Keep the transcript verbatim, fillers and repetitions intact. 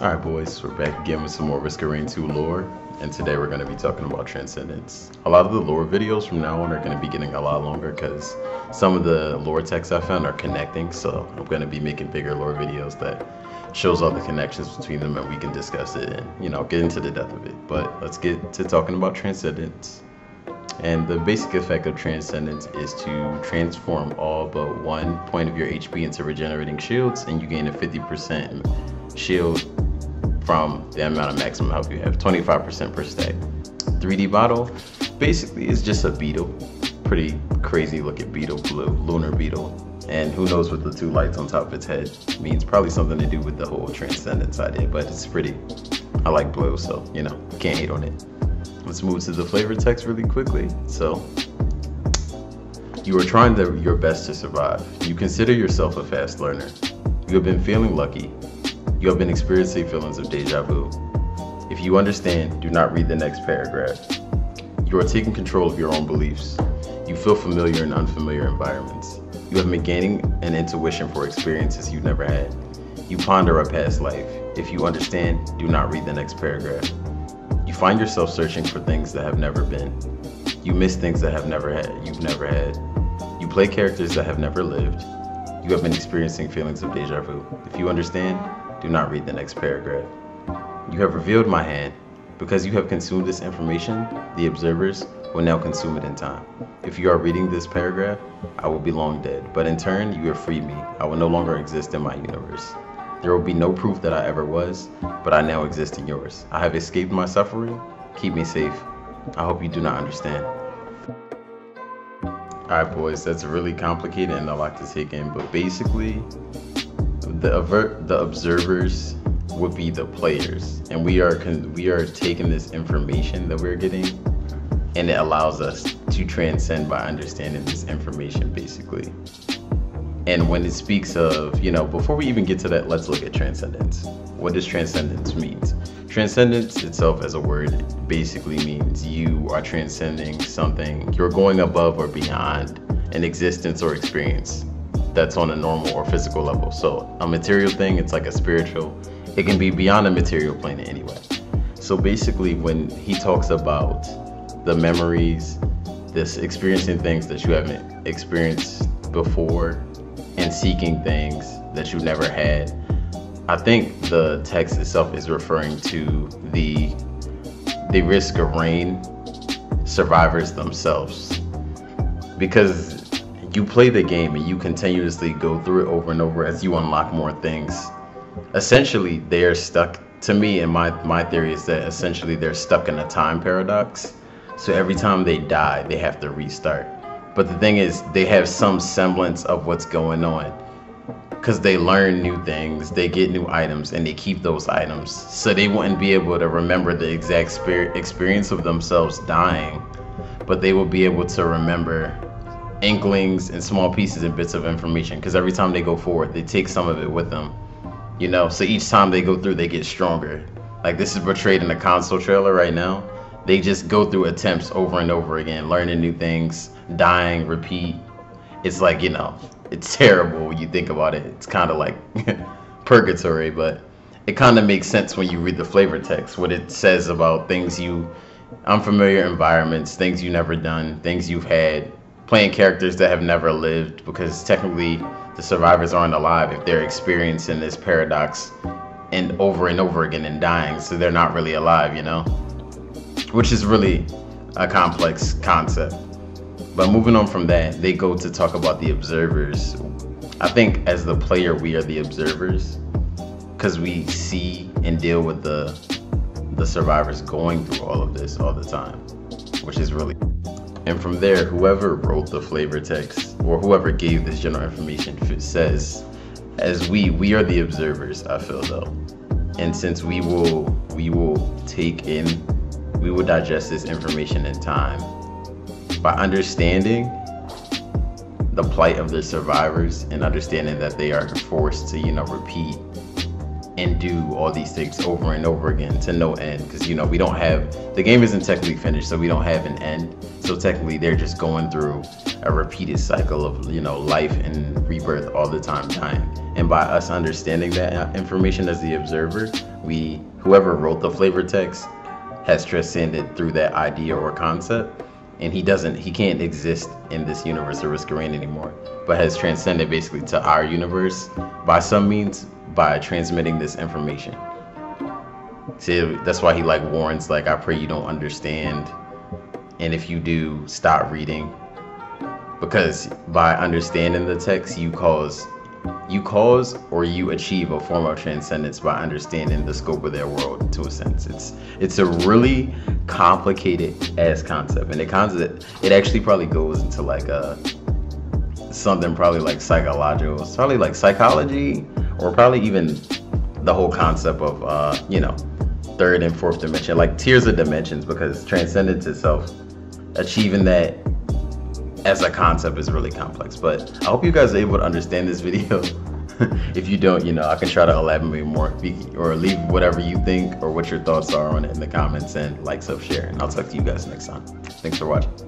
Alright boys, we're back again with some more Risk of Rain two lore, and today we're going to be talking about Transcendence. A lot of the lore videos from now on are going to be getting a lot longer because some of the lore texts I found are connecting, so I'm going to be making bigger lore videos that shows all the connections between them and we can discuss it and, you know, get into the depth of it. But let's get to talking about Transcendence. And the basic effect of Transcendence is to transform all but one point of your H P into regenerating shields, and you gain a fifty percent shield from the amount of maximum health you have, twenty-five percent per stack. three D bottle, basically it's just a beetle, pretty crazy looking beetle, blue, lunar beetle, and who knows what the two lights on top of its head means, probably something to do with the whole Transcendence idea, but it's pretty. I like blue, so you know, can't hate on it. Let's move to the flavor text really quickly. So, you are trying the, your best to survive. You consider yourself a fast learner. You have been feeling lucky. You have been experiencing feelings of deja vu. If you understand, do not read the next paragraph. You are taking control of your own beliefs. You feel familiar in unfamiliar environments. You have been gaining an intuition for experiences you've never had. You ponder a past life. If you understand, do not read the next paragraph. You find yourself searching for things that have never been. You miss things that have never had, you've never had. You play characters that have never lived. You have been experiencing feelings of deja vu. If you understand, do not read the next paragraph. You have revealed my hand. Because you have consumed this information, the observers will now consume it in time. If you are reading this paragraph, I will be long dead, but in turn, you have freed me. I will no longer exist in my universe. There will be no proof that I ever was, but I now exist in yours. I have escaped my suffering. Keep me safe. I hope you do not understand. Alright boys, that's really complicated and a lot to take in, but basically, the, the observers would be the players, and we are, we are taking this information that we're getting, and it allows us to transcend by understanding this information, basically. And when it speaks of, you know, before we even get to that, let's look at Transcendence. What does Transcendence mean? Transcendence itself as a word basically means you are transcending something. You're going above or beyond an existence or experience that's on a normal or physical level. So a material thing, it's like a spiritual. It can be beyond a material plane anyway. So basically when he talks about the memories, this experiencing things that you haven't experienced before, and seeking things that you never had. I think the text itself is referring to the the Risk of Rain survivors themselves, because you play the game and you continuously go through it over and over as you unlock more things. Essentially, they are stuck. To me, and my my theory is that essentially they're stuck in a time paradox. So every time they die, they have to restart. But the thing is, they have some semblance of what's going on because they learn new things, they get new items, and they keep those items. So they wouldn't be able to remember the exact spirit experience of themselves dying, but they will be able to remember inklings and small pieces and bits of information because every time they go forward, they take some of it with them. You know, so each time they go through, they get stronger. Like this is portrayed in the console trailer right now. They just go through attempts over and over again, learning new things, dying, repeat. It's like, you know, it's terrible when you think about it. It's kind of like purgatory, but it kind of makes sense when you read the flavor text, what it says about things you, unfamiliar environments, things you've never done, things you've had, playing characters that have never lived, because technically the survivors aren't alive if they're experiencing this paradox and over and over again and dying, so they're not really alive, you know? Which is really a complex concept. But moving on from that, they go to talk about the observers. I think as the player, we are the observers because we see and deal with the the survivors going through all of this all the time, which is really. And from there, whoever wrote the flavor text or whoever gave this general information says, as we, we are the observers, I feel though. And since we will, we will take in we will digest this information in time. By understanding the plight of the survivors and understanding that they are forced to, you know, repeat and do all these things over and over again to no end, because you know we don't have, the game isn't technically finished, so we don't have an end. So technically they're just going through a repeated cycle of, you know, life and rebirth all the time dying. And by us understanding that information as the observer, we, whoever wrote the flavor text has transcended through that idea or concept, and he doesn't, he can't exist in this universe of Risk of Rain anymore, but has transcended basically to our universe by some means, by transmitting this information. See, that's why he like warns, like, I pray you don't understand, and if you do, stop reading, because by understanding the text, you cause, you cause or you achieve a form of transcendence by understanding the scope of their world, to a sense. It's it's a really complicated ass concept, and it concept it actually probably goes into like a something probably like psychological, it's probably like psychology, or probably even the whole concept of uh, you know, third and fourth dimension, like tiers of dimensions, because transcendence itself, achieving that as a concept is really complex. But I hope you guys are able to understand this video. If you don't, you know, I can try to elaborate more, or leave whatever you think or what your thoughts are on it in the comments, and like, sub, share, and I'll talk to you guys next time. Thanks for watching.